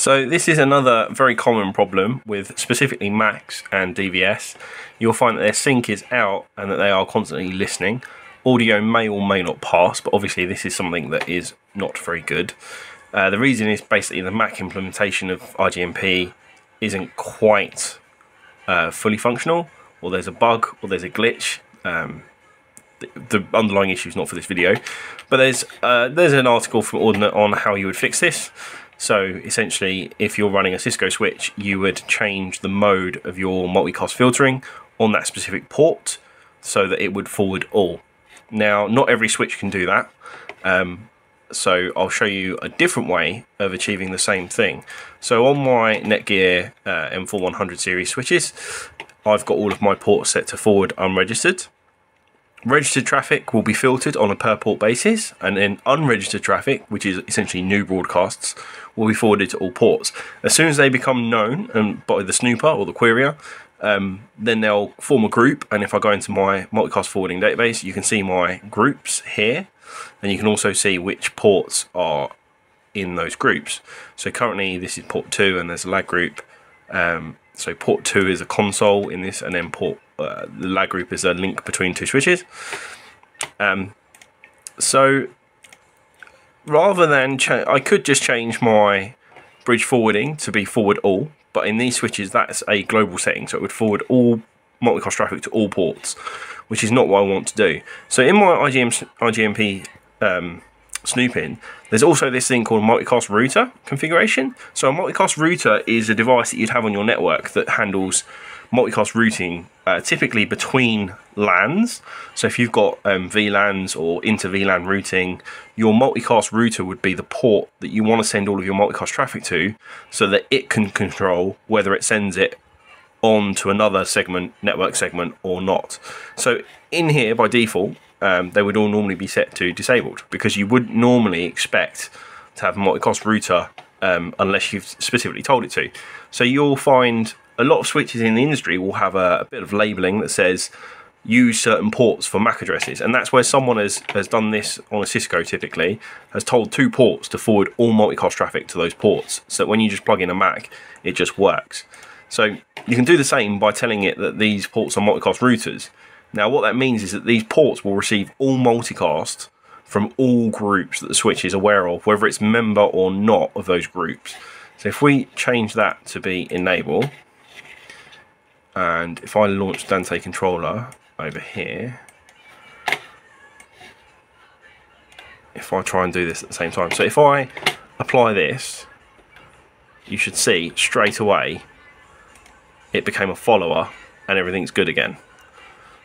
So this is another very common problem with specifically Macs and DVS. You'll find that their sync is out and that they are constantly listening. Audio may or may not pass, but obviously this is something that is not very good. The reason is basically the Mac implementation of IGMP isn't quite fully functional, or there's a bug, or there's a glitch. The underlying issue is not for this video, but there's an article from Ordinate on how you would fix this. So essentially, if you're running a Cisco switch, you would change the mode of your multicast filtering on that specific port so that it would forward all. Now, not every switch can do that. So I'll show you a different way of achieving the same thing. So on my Netgear M4100 series switches, I've got all of my ports set to forward unregistered. Registered traffic will be filtered on a per port basis, and then unregistered traffic, which is essentially new broadcasts, will be forwarded to all ports. As soon as they become known and by the snooper or the querier, then they'll form a group. And if I go into my multicast forwarding database, you can see my groups here, and you can also see which ports are in those groups. So currently this is port 2 and there's a lag group. So port 2 is a console in this, and then the lag group is a link between two switches. So rather than I could just change my bridge forwarding to be forward all, but in these switches that's a global setting, so it would forward all multicast traffic to all ports, which is not what I want to do. So in my IGMP snooping, there's also this thing called multicast router configuration. So a multicast router is a device that you'd have on your network that handles multicast routing, typically between LANs. So if you've got VLANs or inter VLAN routing, your multicast router would be the port that you want to send all of your multicast traffic to, so that it can control whether it sends it on to another segment, network segment, or not. So in here by default, they would all normally be set to disabled, because you wouldn't normally expect to have a multicast router unless you've specifically told it to. So you'll find a lot of switches in the industry will have a bit of labeling that says use certain ports for MAC addresses, and that's where someone has done this on a Cisco, typically has told two ports to forward all multicast traffic to those ports, so that when you just plug in a MAC it just works. So you can do the same by telling it that these ports are multicast routers. Now what that means is that these ports will receive all multicast from all groups that the switch is aware of, whether it's member or not of those groups. So if we change that to be enable, and if I launch Dante Controller over here, if I try and do this at the same time, so if I apply this, you should see straight away it became a follower and everything's good again.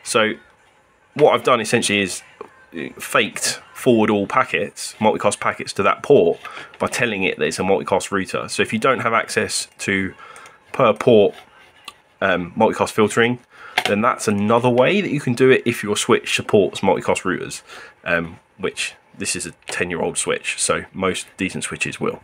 So what I've done essentially is faked forward all packets, multicast packets to that port, by telling it that it's a multicast router. So if you don't have access to per port multicast filtering, then that's another way that you can do it if your switch supports multicast routers, which this is a 10-year-old switch, so most decent switches will.